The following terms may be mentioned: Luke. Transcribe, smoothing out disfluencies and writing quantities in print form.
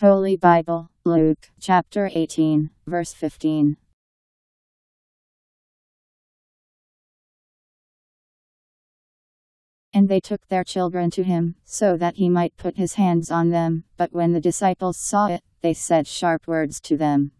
Holy Bible, Luke, chapter 18, verse 15. And they took their children to him, so that he might put his hands on them. But when the disciples saw it, they said sharp words to them.